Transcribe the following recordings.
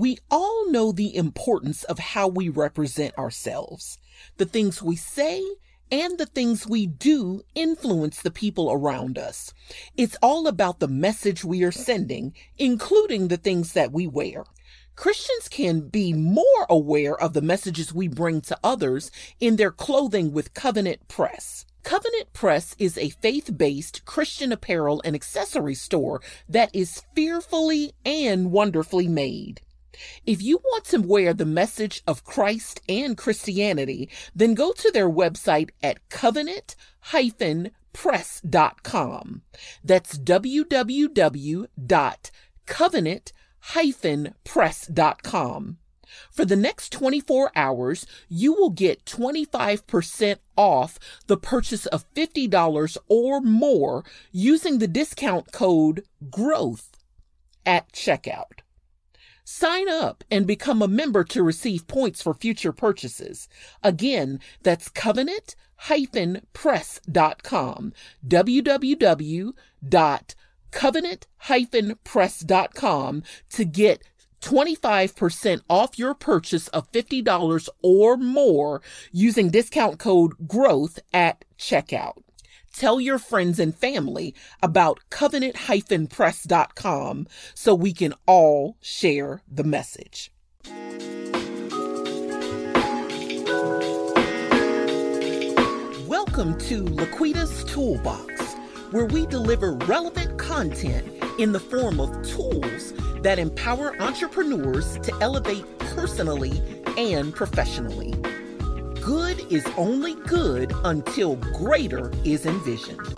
We all know the importance of how we represent ourselves. The things we say and the things we do influence the people around us. It's all about the message we are sending, including the things that we wear. Christians can be more aware of the messages we bring to others in their clothing with Covenant Press. Covenant Press is a faith-based Christian apparel and accessory store that is fearfully and wonderfully made. If you want to wear the message of Christ and Christianity, then go to their website at covenant-press.com. That's www.covenant-press.com. For the next 24 hours, you will get 25% off the purchase of $50 or more using the discount code GROWTH at checkout. Sign up and become a member to receive points for future purchases. Again, that's covenant-press.com, www.covenant-press.com, to get 25% off your purchase of $50 or more using discount code GROWTH at checkout. Tell your friends and family about covenant-press.com so we can all share the message. Welcome to LaQuita's Toolbox, where we deliver relevant content in the form of tools that empower entrepreneurs to elevate personally and professionally. Good is only good until greater is envisioned.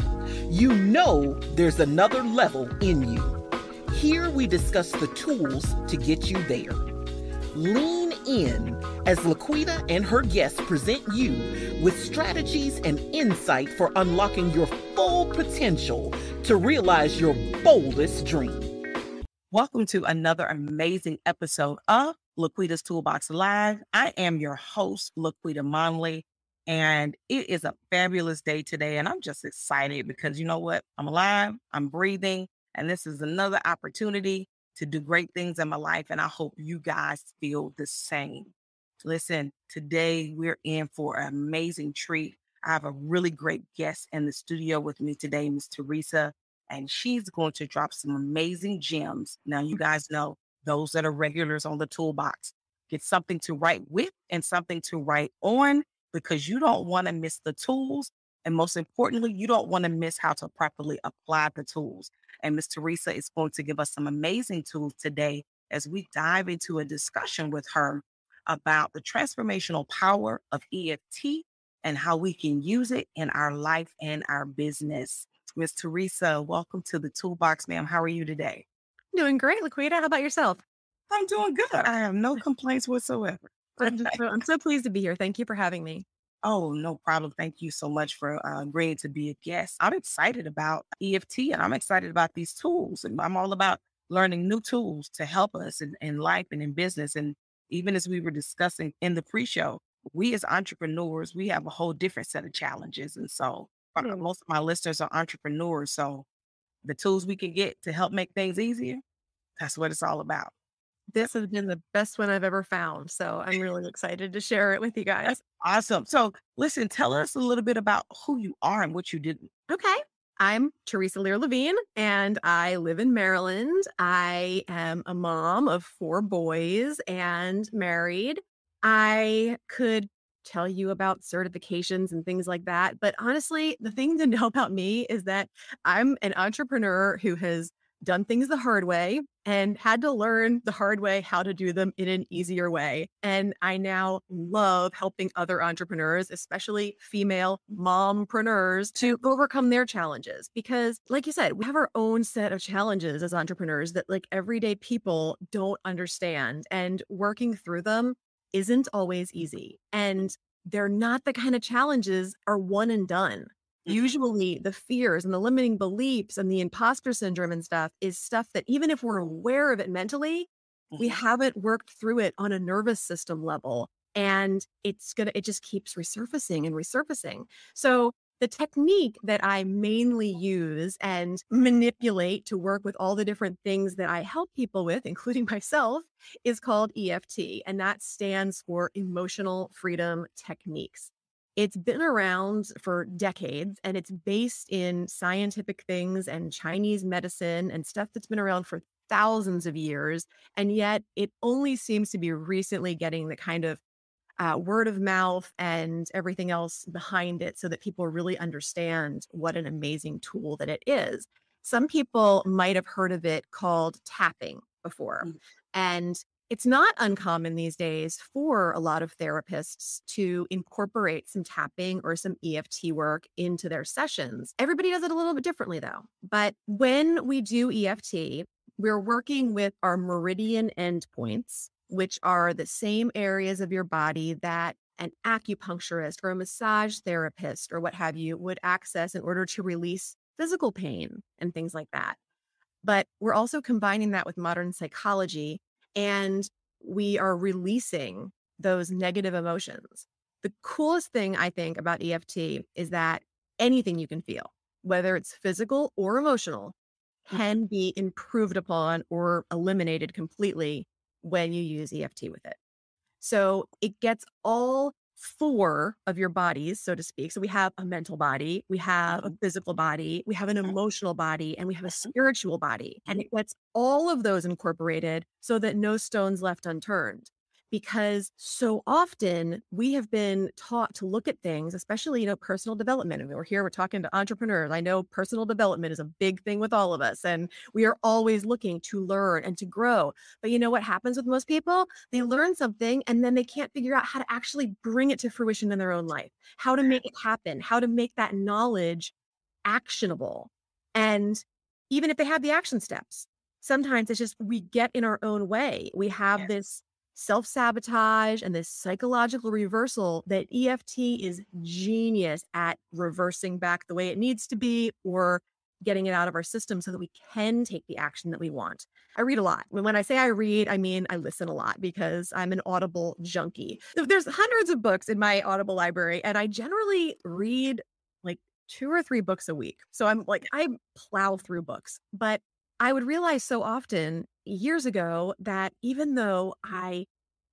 You know there's another level in you. Here we discuss the tools to get you there. Lean in as LaQuita and her guests present you with strategies and insight for unlocking your full potential to realize your boldest dream. Welcome to another amazing episode of LaQuita's Toolbox Live. I am your host, LaQuita Monley, and it is a fabulous day today. And I'm just excited because you know what? I'm alive, I'm breathing, and this is another opportunity to do great things in my life. And I hope you guys feel the same. Listen, today we're in for an amazing treat. I have a really great guest in the studio with me today, Ms. Theresa. And she's going to drop some amazing gems. Now, you guys know those that are regulars on the toolbox, get something to write with and something to write on, because you don't want to miss the tools. And most importantly, you don't want to miss how to properly apply the tools. And Ms. Theresa is going to give us some amazing tools today as we dive into a discussion with her about the transformational power of EFT and how we can use it in our life and our business. Ms. Theresa, welcome to the Toolbox, ma'am. How are you today? I'm doing great, LaQuita. How about yourself? I'm doing good. I have no complaints whatsoever. I'm so pleased to be here. Thank you for having me. Oh, no problem. Thank you so much for agreeing to be a guest. I'm excited about EFT, and I'm excited about these tools. And I'm all about learning new tools to help us in life and in business. And even as we were discussing in the pre-show, we as entrepreneurs, we have a whole different set of challenges. And so most of my listeners are entrepreneurs, so the tools we can get to help make things easier, that's what it's all about. This has been the best one I've ever found, so I'm really excited to share it with you guys. That's awesome. So listen, tell us a little bit about who you are and what you did. Okay. I'm Theresa Lear Levine, and I live in Maryland. I am a mom of 4 boys and married. I could tell you about certifications and things like that. But honestly, the thing to know about me is that I'm an entrepreneur who has done things the hard way and had to learn the hard way how to do them in an easier way. And I now love helping other entrepreneurs, especially female mompreneurs, to overcome their challenges. Because like you said, we have our own set of challenges as entrepreneurs that like everyday people don't understand, and working through them isn't always easy. And they're not the kind of challenges are one and done. Usually the fears and the limiting beliefs and the imposter syndrome and stuff is stuff that even if we're aware of it mentally, we haven't worked through it on a nervous system level. And it just keeps resurfacing and resurfacing. So The technique that I mainly use and manipulate to work with all the different things that I help people with, including myself, is called EFT, and that stands for Emotional Freedom Techniques. It's been around for decades, and it's based in scientific things and Chinese medicine and stuff that's been around for thousands of years, and yet it only seems to be recently getting the kind of word of mouth and everything else behind it so that people really understand what an amazing tool that it is. Some people might have heard of it called tapping before. And it's not uncommon these days for a lot of therapists to incorporate some tapping or some EFT work into their sessions. Everybody does it a little bit differently though. But when we do EFT, we're working with our meridian endpoints, which are the same areas of your body that an acupuncturist or a massage therapist or what have you would access in order to release physical pain and things like that. But we're also combining that with modern psychology, and we are releasing those negative emotions. The coolest thing I think about EFT is that anything you can feel, whether it's physical or emotional, can be improved upon or eliminated completely when you use EFT with it. So it gets all four of your bodies, so to speak. So we have a mental body, we have a physical body, we have an emotional body, and we have a spiritual body. And it gets all of those incorporated so that no stone's left unturned. Because so often we have been taught to look at things, especially, personal development. And we're here, we're talking to entrepreneurs. I know personal development is a big thing with all of us, and we are always looking to learn and to grow. But you know what happens with most people? They learn something and then they can't figure out how to actually bring it to fruition in their own life, how to make it happen, how to make that knowledge actionable. And even if they have the action steps, sometimes it's just, we get in our own way. We have this self-sabotage and this psychological reversal that EFT is genius at reversing back the way it needs to be, or getting it out of our system so that we can take the action that we want. I read a lot. When I say I read, I mean I listen a lot because I'm an Audible junkie. There's hundreds of books in my Audible library, and I generally read like 2 or 3 books a week. So I'm like, I plow through books. But I would realize so often years ago that even though I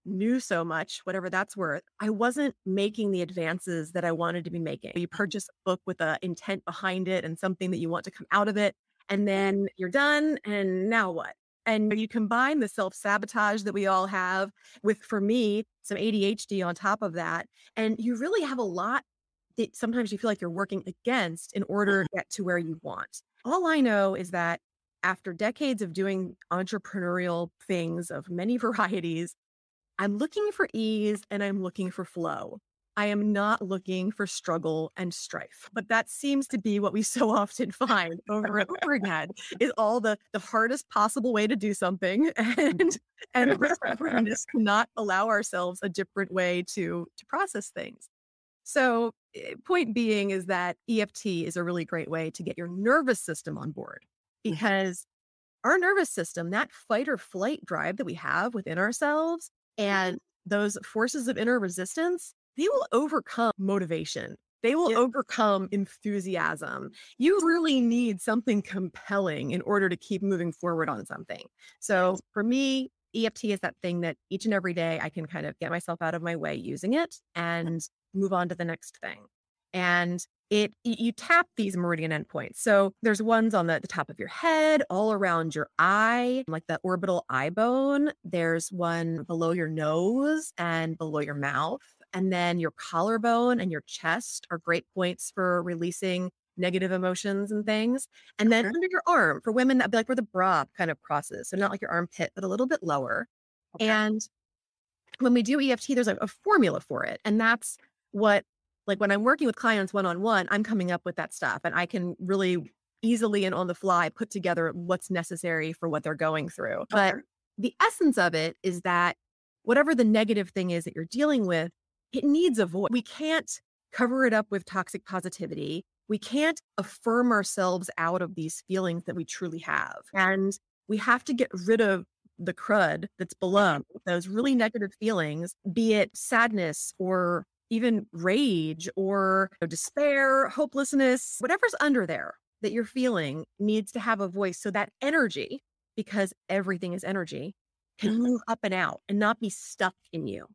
knew so much, whatever that's worth, I wasn't making the advances that I wanted to be making. You purchase a book with an intent behind it and something that you want to come out of it, and then you're done, and now what? And you combine the self-sabotage that we all have with, for me, some ADHD on top of that, and you really have a lot that sometimes you feel like you're working against in order to get to where you want. All I know is that after decades of doing entrepreneurial things of many varieties, I'm looking for ease and I'm looking for flow. I am not looking for struggle and strife. But that seems to be what we so often find over and over again, is all the hardest possible way to do something. And we're just not allow ourselves a different way to process things. So point being is that EFT is a really great way to get your nervous system on board. Because our nervous system, that fight or flight drive that we have within ourselves and those forces of inner resistance, they will overcome motivation. They will overcome enthusiasm. You really need something compelling in order to keep moving forward on something. So for me, EFT is that thing that each and every day I can kind of get myself out of my way using it and move on to the next thing. And you tap these meridian endpoints. So there's ones on the top of your head, all around your eye, like the orbital eye bone. There's one below your nose and below your mouth. And then your collarbone and your chest are great points for releasing negative emotions and things. And then under your arm, for women, that'd be like where the bra kind of crosses. So not like your armpit, but a little bit lower. Okay. And when we do EFT, there's a formula for it. And that's what, like when I'm working with clients one-on-one, I'm coming up with that stuff, and I can really easily and on the fly put together what's necessary for what they're going through. But the essence of it is that whatever the negative thing is that you're dealing with, it needs a voice. We can't cover it up with toxic positivity. We can't affirm ourselves out of these feelings that we truly have. And we have to get rid of the crud that's below, those really negative feelings, be it sadness or even rage or despair, hopelessness, whatever's under there that you're feeling needs to have a voice. So that energy, because everything is energy, can move up and out and not be stuck in you.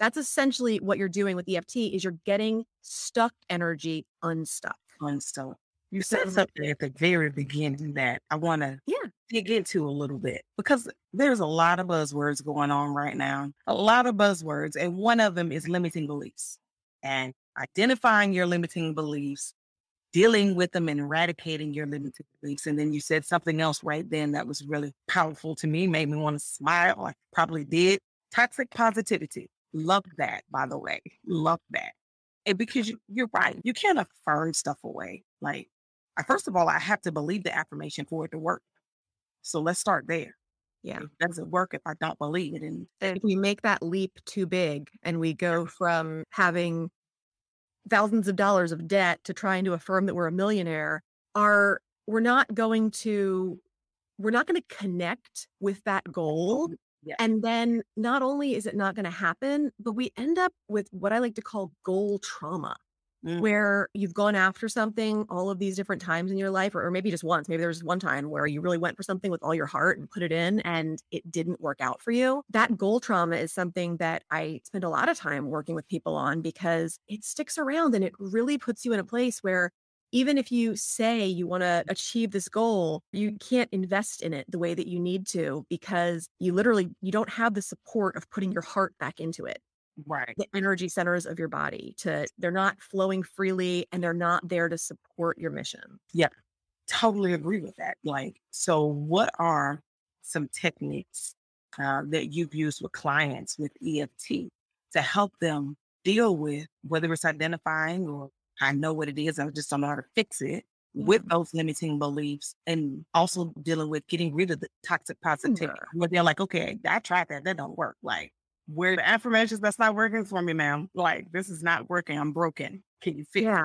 That's essentially what you're doing with EFT, is you're getting stuck energy unstuck. Unstuck. You said something at the very beginning that I want to dig into a little bit, because there's a lot of buzzwords going on right now, a lot of buzzwords. And one of them is limiting beliefs, and identifying your limiting beliefs, dealing with them and eradicating your limiting beliefs. And then you said something else right then that was really powerful to me, made me want to smile. I probably did. Toxic positivity. Love that, by the way. Love that. And because you're right. You can't affirm stuff away. Like, first of all, I have to believe the affirmation for it to work. So let's start there. Yeah. It doesn't work if I don't believe it. And if we make that leap too big and we go from having thousands of dollars of debt to trying to affirm that we're a millionaire, we're not going to connect with that goal. Yeah. And then not only is it not going to happen, but we end up with what I like to call goal trauma, where you've gone after something all of these different times in your life, or maybe just once. Maybe there was one time where you really went for something with all your heart and put it in and it didn't work out for you. That goal trauma is something that I spend a lot of time working with people on, because it sticks around and it really puts you in a place where even if you say you want to achieve this goal, you can't invest in it the way that you need to, because you don't have the support of putting your heart back into it. Right. The energy centers of your body, they're not flowing freely, and they're not there to support your mission. Yeah, totally agree with that. Like, so what are some techniques that you've used with clients with EFT to help them deal with, whether it's identifying or I know what it is, I just don't know how to fix it, with those limiting beliefs, and also dealing with getting rid of the toxic positivity, where they're like, okay, I tried that. That don't work. Like, where the affirmations, that's not working for me, ma'am. Like, this is not working. I'm broken. Can you fix it?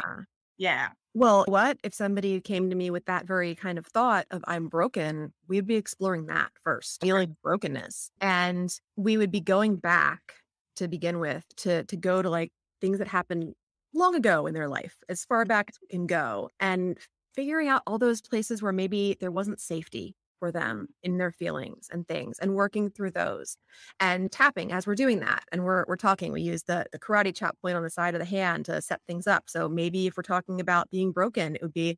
Yeah. Well, what if somebody came to me with that very kind of thought of I'm broken? We'd be exploring that first, feeling brokenness. And we would be going back to begin with to go to like things that happened long ago in their life, as far back as we can go, and figuring out all those places where maybe there wasn't safety for them in their feelings and things, and working through those and tapping as we're doing that. And we're talking, we use the karate chop point on the side of the hand to set things up. So maybe if we're talking about being broken, it would be,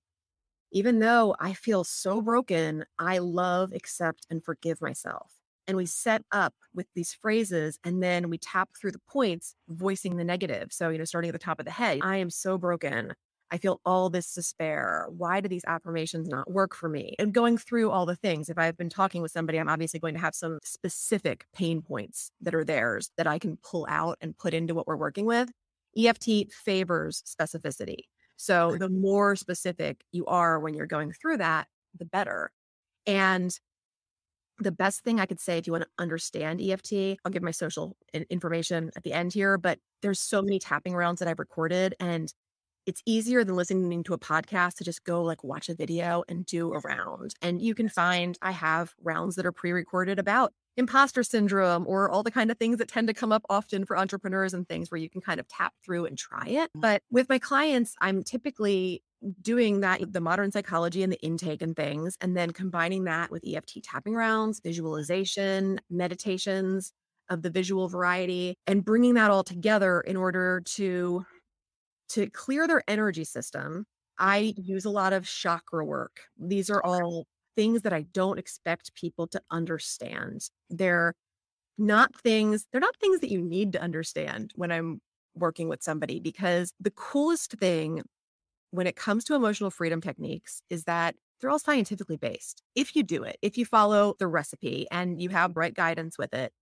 even though I feel so broken, I love, accept, and forgive myself. And we set up with these phrases, and then we tap through the points, voicing the negative. So, starting at the top of the head, I am so broken. I feel all this despair. Why do these affirmations not work for me? And going through all the things. If I've been talking with somebody, I'm obviously going to have some specific pain points that are theirs that I can pull out and put into what we're working with. EFT favors specificity. So the more specific you are when you're going through that, the better. And the best thing I could say, if you want to understand EFT, I'll give my social information at the end here, but there's so many tapping rounds that I've recorded, and it's easier than listening to a podcast to just go like watch a video and do a round. And you can find, I have rounds that are pre-recorded about imposter syndrome or all the kind of things that tend to come up often for entrepreneurs and things, where you can kind of tap through and try it. But with my clients, I'm typically doing that with the modern psychology and the intake and things, and then combining that with EFT tapping rounds, visualization, meditations of the visual variety, and bringing that all together in order to clear their energy system. I use a lot of chakra work. These are all things that I don't expect people to understand. They're not things that you need to understand when I'm working with somebody, because the coolest thing when it comes to emotional freedom techniques is that they're all scientifically based. If you do it, if you follow the recipe and you have right guidance with it,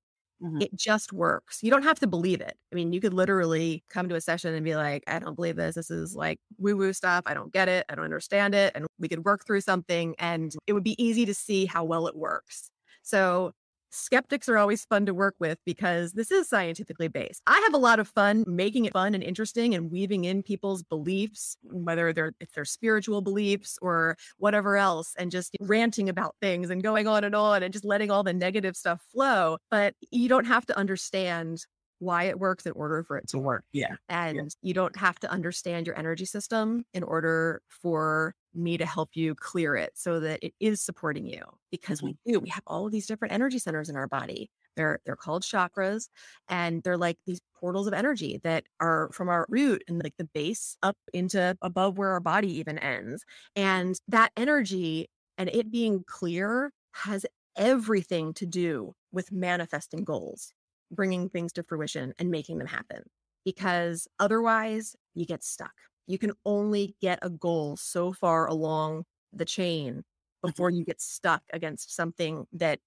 it just works. You don't have to believe it. I mean, you could literally come to a session and be like, I don't believe this. This is like woo-woo stuff. I don't get it. I don't understand it. And we could work through something, and it would be easy to see how well it works. So skeptics are always fun to work with, because this is scientifically based. I have a lot of fun making it fun and interesting and weaving in people's beliefs, whether if they're spiritual beliefs or whatever else, and just ranting about things and going on and just letting all the negative stuff flow. But you don't have to understand why it works in order for it to work. Yeah. And you don't have to understand your energy system in order for me to help you clear it so that it is supporting you, because we do. We have all of these different energy centers in our body. They're called chakras, and they're like these portals of energy that are from our root and like the base up into above where our body even ends. And that energy and it being clear has everything to do with manifesting goals, bringing things to fruition and making them happen, because otherwise you get stuck. You can only get a goal so far along the chain before you get stuck against something that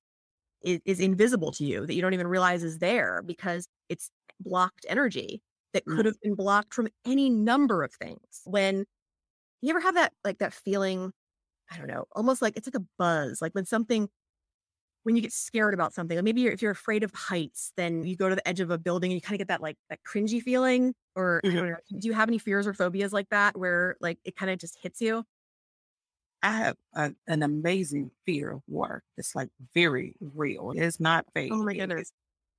is invisible to you, that you don't even realize is there, because it's blocked energy that could have been blocked from any number of things. When you ever have that, like that feeling, I don't know, almost like it's like a buzz, like when something, when you get scared about something, like maybe if you're afraid of heights, then you go to the edge of a building and you kind of get that like that cringy feeling, or I don't know, do you have any fears or phobias like that where like it kind of just hits you? I have an amazing fear of water. It's like very real. It's not fake. Oh my goodness.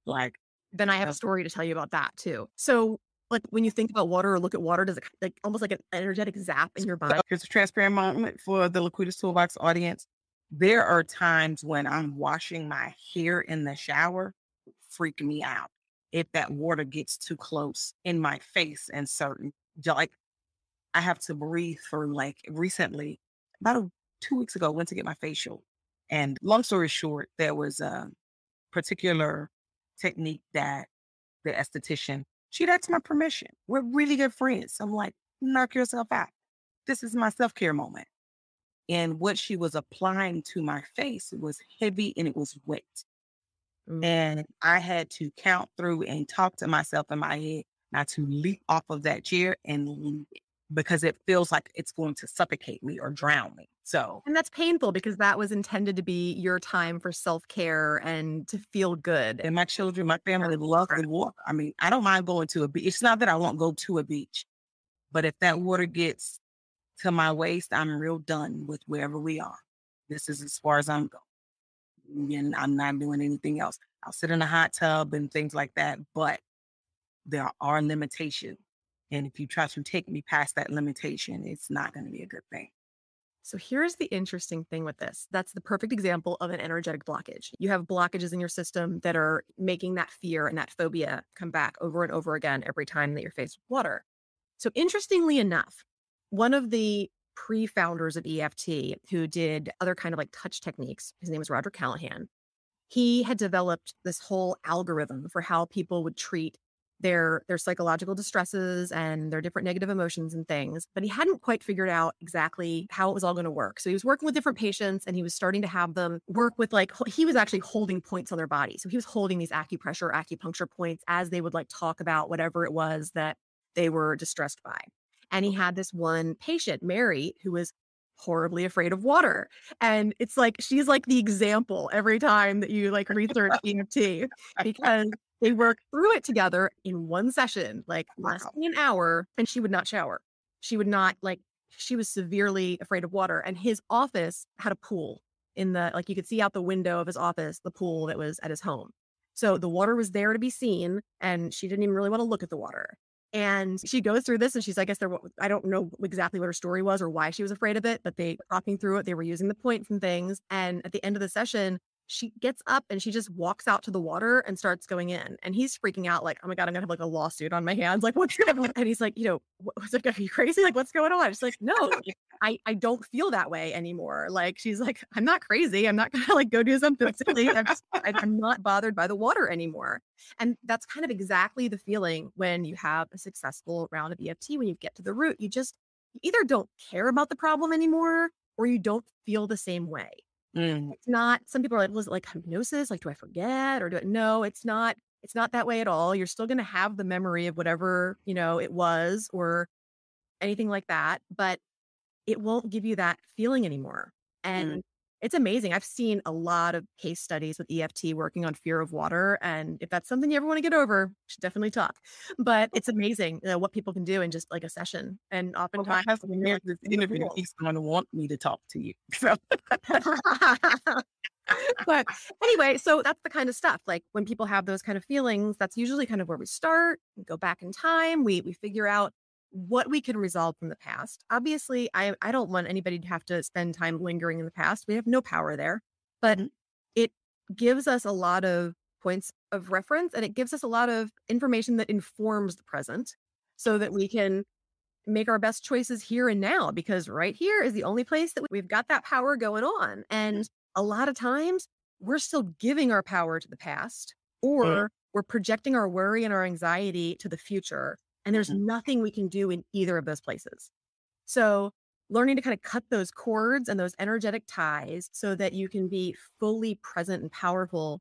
Like, then I have a story to tell you about that too. So like when you think about water or look at water, does it like almost like an energetic zap in your body? Here's a transparent moment for the LaQuita's Toolbox audience. There are times when I'm washing my hair in the shower, freak me out. If that water gets too close in my face and certain, like I have to breathe for like recently. About 2 weeks ago, I went to get my facial, and long story short, there was a particular technique that the esthetician, she'd asked my permission. We're really good friends. I'm like, knock yourself out. This is my self-care moment. And what she was applying to my face was heavy and it was wet. And I had to count through and talk to myself in my head not to leap off of that chair and leave it, because it feels like it's going to suffocate me or drown me. So, and that's painful because that was intended to be your time for self-care and to feel good. And my children, my family love the water. I mean, I don't mind going to a beach. It's not that I won't go to a beach, but if that water gets to my waist, I'm real done with wherever we are. This is as far as I'm going. And I'm not doing anything else. I'll sit in a hot tub and things like that, but there are limitations. And if you try to take me past that limitation, it's not going to be a good thing. So here's the interesting thing with this. That's the perfect example of an energetic blockage. You have blockages in your system that are making that fear and that phobia come back over and over again every time that you're faced with water. So interestingly enough, one of the pre-founders of EFT who did other kind of like touch techniques, his name was Roger Callahan. He had developed this whole algorithm for how people would treat their psychological distresses and their different negative emotions and things, but he hadn't quite figured out exactly how it was all going to work. So he was working with different patients and he was starting to have them work with like, he was actually holding points on their body. So he was holding these acupressure or acupuncture points as they would like talk about whatever it was that they were distressed by. And he had this one patient, Mary, who was horribly afraid of water. And it's like, she's like the example every time that you like research EFT, because they worked through it together in one session, like less than an hour, and she would not shower. She would not, like, she was severely afraid of water. And his office had a pool in the, like you could see out the window of his office, the pool that was at his home. So the water was there to be seen, and she didn't even really want to look at the water. And she goes through this and she's, I guess I don't know exactly what her story was or why she was afraid of it, but they were talking through it. They were using the points and things. And at the end of the session, she gets up and she just walks out to the water and starts going in. And he's freaking out like, oh my God, I'm gonna have like a lawsuit on my hands. Like, what's going on? And he's like, you know, what's it, are you crazy? Like, what's going on? She's like, no, I don't feel that way anymore. Like, she's like, I'm not crazy. I'm not gonna like go do something silly. I'm not bothered by the water anymore. And that's kind of exactly the feeling when you have a successful round of EFT. When you get to the root, you just either don't care about the problem anymore or you don't feel the same way. It's not, some people are like, was it like hypnosis? Like, do I forget or do it? No, it's not that way at all. You're still going to have the memory of whatever, you know, it was or anything like that, but it won't give you that feeling anymore. And it's amazing. I've seen a lot of case studies with EFT working on fear of water. And if that's something you ever want to get over, you should definitely talk, but it's amazing, you know, what people can do in just like a session. And oftentimes my husband, this interview, he's going to want me to talk to you. So. But anyway, so that's the kind of stuff. Like when people have those kind of feelings, that's usually kind of where we start. We go back in time. We figure out what we can resolve from the past. Obviously, I don't want anybody to have to spend time lingering in the past. We have no power there, but it gives us a lot of points of reference, and it gives us a lot of information that informs the present so that we can make our best choices here and now, because right here is the only place that we've got that power going on. And a lot of times we're still giving our power to the past, or we're projecting our worry and our anxiety to the future. And there's nothing we can do in either of those places. So learning to kind of cut those cords and those energetic ties so that you can be fully present and powerful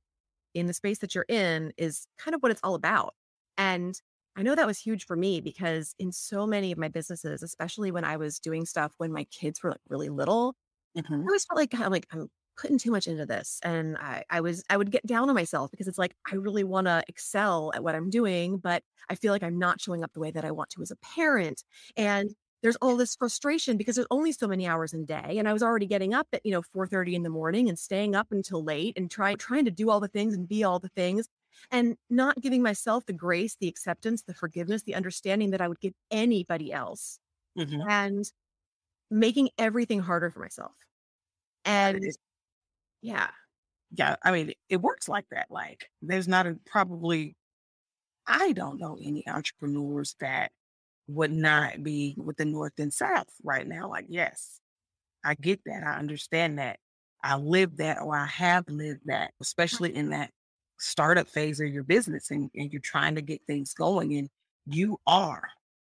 in the space that you're in is kind of what it's all about. And I know that was huge for me, because in so many of my businesses, especially when I was doing stuff when my kids were like really little, I always felt like I'm putting too much into this. And I would get down on myself, because it's like, I really want to excel at what I'm doing, but I feel like I'm not showing up the way that I want to as a parent. And there's all this frustration because there's only so many hours in a day. And I was already getting up at, 4:30 in the morning and staying up until late and trying to do all the things and be all the things, and not giving myself the grace, the acceptance, the forgiveness, the understanding that I would give anybody else, and making everything harder for myself. And yeah. I mean, it works like that. Like there's not probably, I don't know any entrepreneurs that would not be with the North and South right now. Like, yes, I get that. I understand that. I live that, or I have lived that, especially in that startup phase of your business, and you're trying to get things going, and you are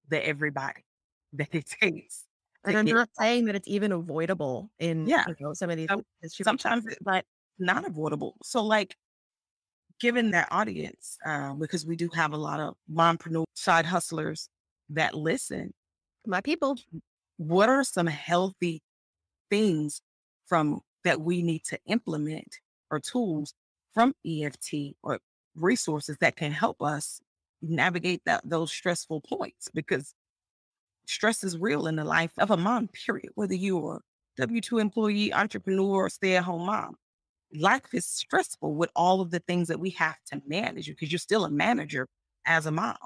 the everybody that it takes. And I'm not saying that it's even avoidable in some of these. Sometimes it's like not avoidable. So like, given that audience, because we do have a lot of mompreneur side hustlers that listen, my people, what are some healthy things from that we need to implement, or tools from EFT or resources that can help us navigate those stressful points? Because stress is real in the life of a mom, period. Whether you're a W-2 employee, entrepreneur, or stay-at-home mom, life is stressful with all of the things that we have to manage, because you're still a manager as a mom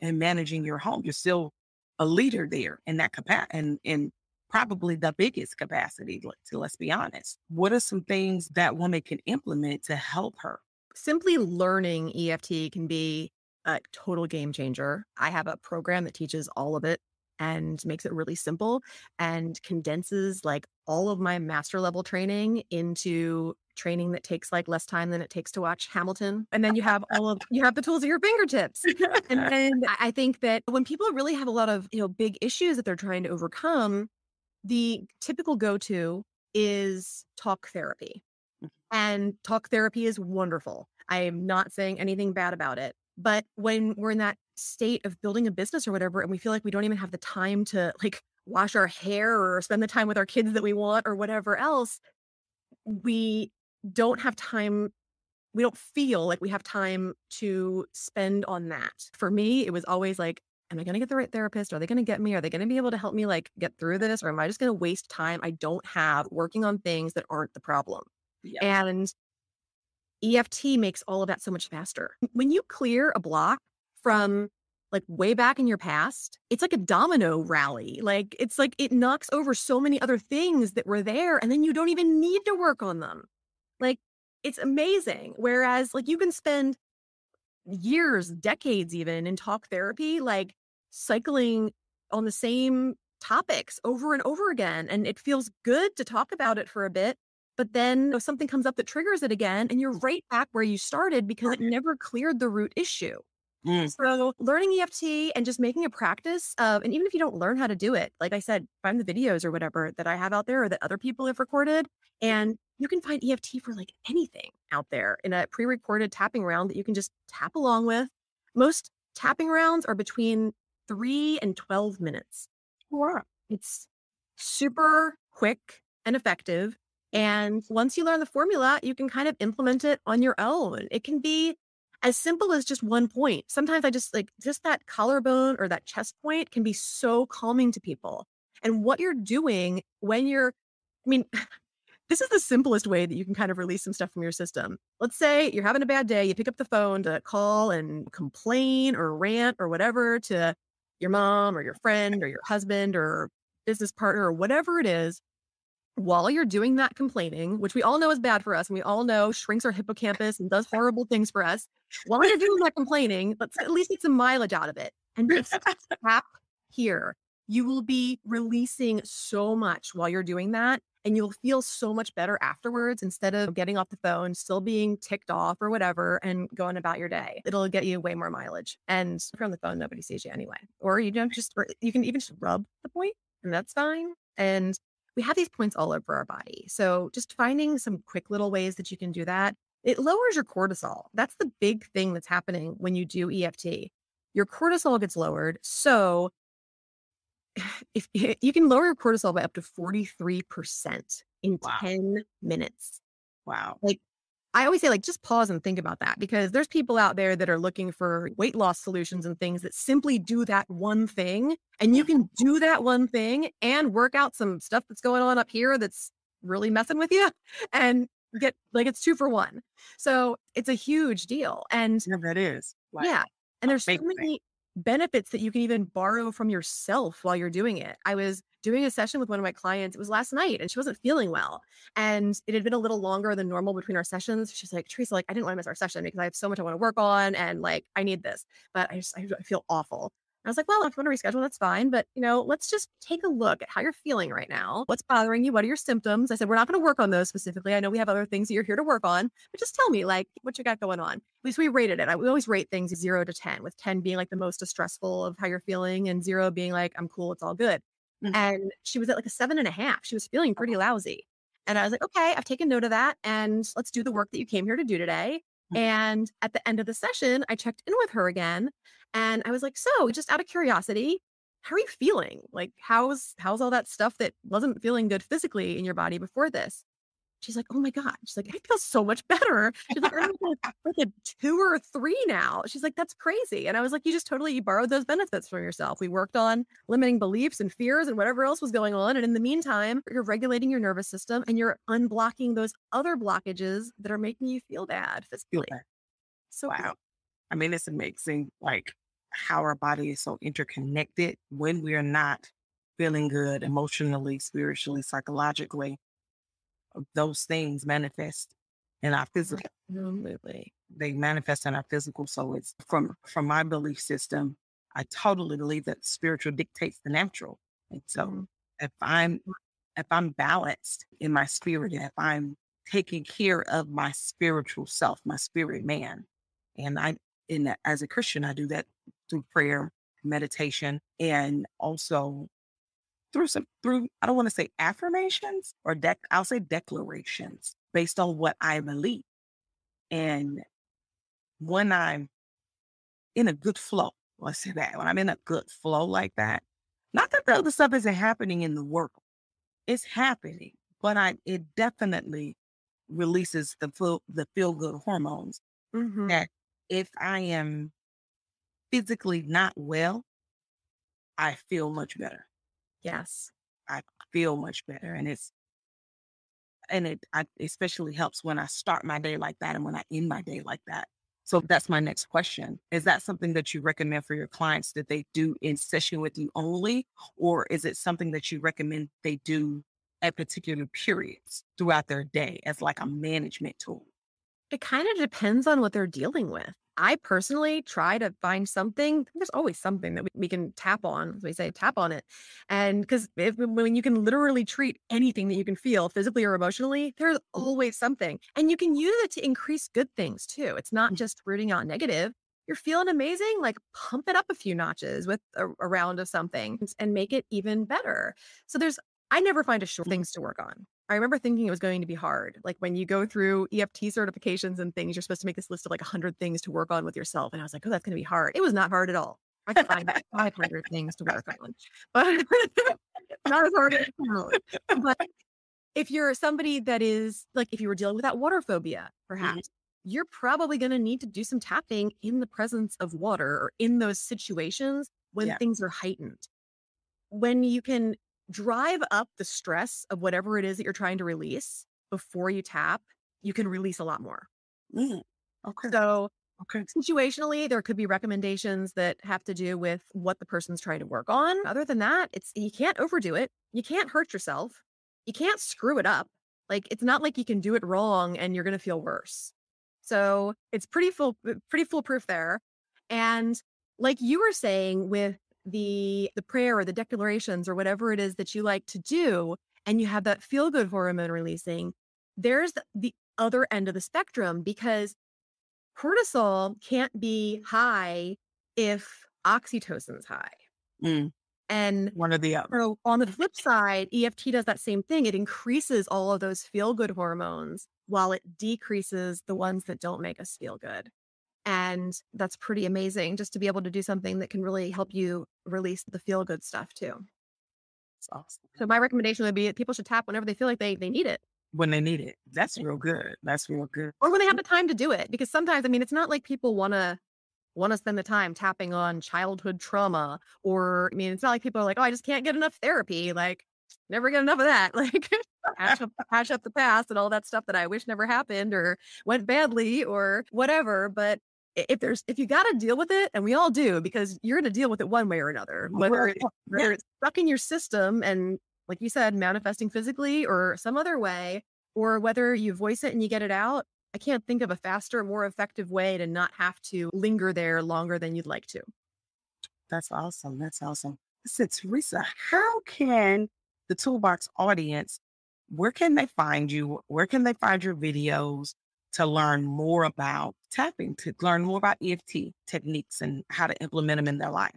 and managing your home. You're still a leader there in that capacity, and in probably the biggest capacity, let's be honest. What are some things that woman can implement to help her? Simply learning EFT can be a total game changer. I have a program that teaches all of it and makes it really simple, and condenses like all of my master level training into training that takes like less time than it takes to watch Hamilton. And then you have you have the tools at your fingertips. And then I think that when people really have a lot of, big issues that they're trying to overcome, the typical go-to is talk therapy. And talk therapy is wonderful. I am not saying anything bad about it. But when we're in that state of building a business or whatever, and we feel like we don't even have the time to like wash our hair or spend the time with our kids that we want or whatever else, we don't have time. We don't feel like we have time to spend on that. For me, it was always like, am I going to get the right therapist? Are they going to get me? Are they going to be able to help me like get through this? Or am I just going to waste time I don't have working on things that aren't the problem? Yep. And EFT makes all of that so much faster. When you clear a block from like way back in your past, it's like a domino rally. Like it's like it knocks over so many other things that were there, and then you don't even need to work on them. Like it's amazing. Whereas like you can spend years, decades even in talk therapy, like cycling on the same topics over and over again. And it feels good to talk about it for a bit, but then something comes up that triggers it again, and you're right back where you started because it never cleared the root issue. So learning EFT and just making a practice of, and even if you don't learn how to do it, like I said, find the videos or whatever that I have out there or that other people have recorded. And you can find EFT for like anything out there in a pre-recorded tapping round that you can just tap along with. Most tapping rounds are between 3 and 12 minutes. Wow. It's super quick and effective. And once you learn the formula, you can kind of implement it on your own. It can be as simple as just one point. Sometimes I just that collarbone or that chest point can be so calming to people. And what you're doing when you're, This is the simplest way that you can kind of release some stuff from your system. Let's say you're having a bad day. You pick up the phone to call and complain or rant or whatever to your mom or your friend or your husband or business partner or whatever it is. While you're doing that complaining, which we all know is bad for us, and we all know shrinks our hippocampus and does horrible things for us. While you're doing that complaining, let's at least get some mileage out of it and just tap here. You will be releasing so much while you're doing that, and you'll feel so much better afterwards instead of getting off the phone, still being ticked off or whatever, and going about your day. It'll get you way more mileage. And if you're on the phone, nobody sees you anyway. Or you don't just, or you can even just rub the point, and that's fine. And we have these points all over our body. So just finding some quick little ways that you can do that. It lowers your cortisol. That's the big thing that's happening when you do EFT. Your cortisol gets lowered. So if you can lower your cortisol by up to 43% in 10 minutes. Wow. Like I always say, like, just pause and think about that, because there's people out there that are looking for weight loss solutions and things that simply do that one thing. And you can do that one thing and work out some stuff that's going on up here that's really messing with you and get, like, it's 2 for 1. So it's a huge deal. And yeah, that is. Wow. Yeah. And there's so many benefits that you can even borrow from yourself while you're doing it. I was doing a session with one of my clients. It was last night, and she wasn't feeling well. And it had been a little longer than normal between our sessions. She's like, Theresa, like, I didn't want to miss our session because I have so much I want to work on. And like, I need this, but I feel awful. And I was like, well, if you want to reschedule, that's fine. But, you know, let's just take a look at how you're feeling right now. What's bothering you? What are your symptoms? I said, we're not going to work on those specifically. I know we have other things that you're here to work on, but just tell me, like, what you got going on. At least we rated it. We always rate things 0 to 10, with 10 being like the most distressful of how you're feeling and 0 being like, I'm cool, it's all good. Mm-hmm. And she was at like a 7.5. She was feeling pretty lousy. And I was like, okay, I've taken note of that. And let's do the work that you came here to do today. Mm-hmm. And at the end of the session, I checked in with her again. And I was like, so just out of curiosity, how are you feeling? Like, how's all that stuff that wasn't feeling good physically in your body before this? She's like, oh my God. She's like, I feel so much better. She's like, I'm like a 2 or 3 now. She's like, that's crazy. And I was like, you just totally, you borrowed those benefits from yourself. We worked on limiting beliefs and fears and whatever else was going on. And in the meantime, you're regulating your nervous system and you're unblocking those other blockages that are making you feel bad physically. Okay. So wow. Cool. I mean, it's amazing. Like, how our body is so interconnected when we are not feeling good emotionally, spiritually, psychologically. Those things manifest in our physical. Absolutely. They manifest in our physical. So it's from my belief system, I totally believe that spiritual dictates the natural. And so if I'm balanced in my spirit, if I'm taking care of my spiritual self, my spirit man, and as a Christian, I do that through prayer, meditation, and also through I don't want to say affirmations or I'll say declarations based on what I believe. And when I'm in a good flow, let's say that, when I'm in a good flow like that, not that the other stuff isn't happening in the world, it's happening, but it definitely releases the feel-good hormones. Mm-hmm. That if I am physically not well, I feel much better. Yes. I feel much better. And it especially helps when I start my day like that and when I end my day like that. So that's my next question. Is that something that you recommend for your clients that they do in session with you only? Or is it something that you recommend they do at particular periods throughout their day as like a management tool? It kind of depends on what they're dealing with. I personally try to find something. There's always something that we can tap on. As we say, tap on it. And because when you can literally treat anything that you can feel physically or emotionally, there's always something. And you can use it to increase good things too. It's not just rooting out negative. You're feeling amazing, like pump it up a few notches with a round of something and make it even better. So I never find a short things to work on. I remember thinking it was going to be hard. Like when you go through EFT certifications and things, you're supposed to make this list of like 100 things to work on with yourself. And I was like, oh, that's going to be hard. It was not hard at all. I could find 500 things to work on, but not as hard as it sounds. But if you're somebody that is like, if you were dealing with that water phobia, perhaps, you're probably going to need to do some tapping in the presence of water or in those situations when things are heightened. When you can drive up the stress of whatever it is that you're trying to release before you tap, you can release a lot more. Okay. So situationally, there could be recommendations that have to do with what the person's trying to work on. Other than that, you can't overdo it. You can't hurt yourself. You can't screw it up. Like, it's not like you can do it wrong and you're going to feel worse. So it's pretty foolproof there. And like you were saying with the prayer or the declarations or whatever it is that you like to do, and you have that feel good hormone releasing, there's the other end of the spectrum, because cortisol can't be high if oxytocin's high. And one or the other. On the flip side, EFT does that same thing. It increases all of those feel good hormones while it decreases the ones that don't make us feel good. And that's pretty amazing, just to be able to do something that can really help you release the feel good stuff too. That's awesome. So my recommendation would be that people should tap whenever they feel like they need it. When they need it. That's real good. That's real good. Or when they have the time to do it. Because sometimes, I mean, it's not like people want to spend the time tapping on childhood trauma. Or, I mean, it's not like people are like, oh, I just can't get enough therapy. Like, never get enough of that. Like, hash up the past and all that stuff that I wish never happened or went badly or whatever. But if you got to deal with it, and we all do, because you're going to deal with it one way or another, whether it's stuck in your system and, like you said, manifesting physically or some other way, or whether you voice it and you get it out, I can't think of a faster, more effective way to not have to linger there longer than you'd like to. That's awesome. That's awesome. So Theresa, how can the Toolbox audience, where can they find you? Where can they find your videos to learn more about tapping, to learn more about EFT techniques and how to implement them in their life?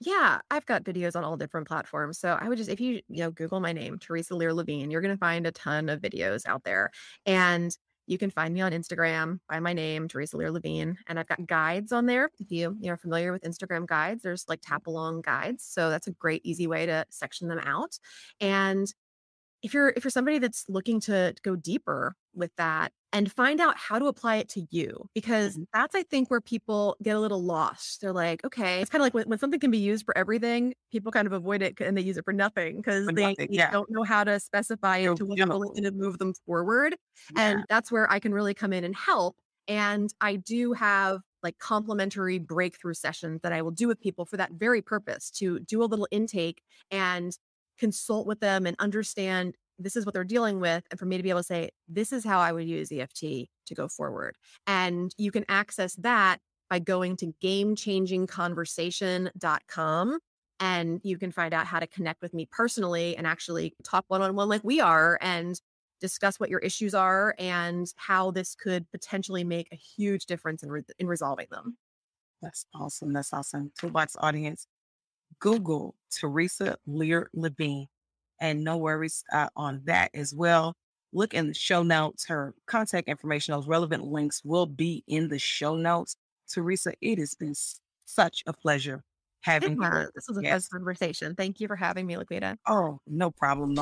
Yeah, I've got videos on all different platforms. So I would just, if you Google my name, Theresa Lear Levine, you're going to find a ton of videos out there. And you can find me on Instagram by my name, Theresa Lear Levine. And I've got guides on there. If you're familiar with Instagram guides, there's like tap along guides. So that's a great, easy way to section them out. And if you're somebody that's looking to go deeper with that and find out how to apply it to you, because that's, I think, where people get a little lost. They're like, okay, it's kind of like when something can be used for everything, people kind of avoid it and they use it for nothing because they don't know how to specify it to what's going to move them forward. Yeah. And that's where I can really come in and help. And I do have like complimentary breakthrough sessions that I will do with people for that very purpose, to do a little intake and consult with them and understand this is what they're dealing with. And for me to be able to say, this is how I would use EFT to go forward. And you can access that by going to gamechangingconversation.com. And you can find out how to connect with me personally and actually talk one-on-one like we are and discuss what your issues are and how this could potentially make a huge difference in resolving them. That's awesome. That's awesome. Toolbox audience, Google Theresa Lear Levine. And no worries on that as well. Look in the show notes. Her contact information, those relevant links will be in the show notes. Theresa, it has been such a pleasure having you. This was a best conversation. Thank you for having me, LaQuita. Oh, no problem.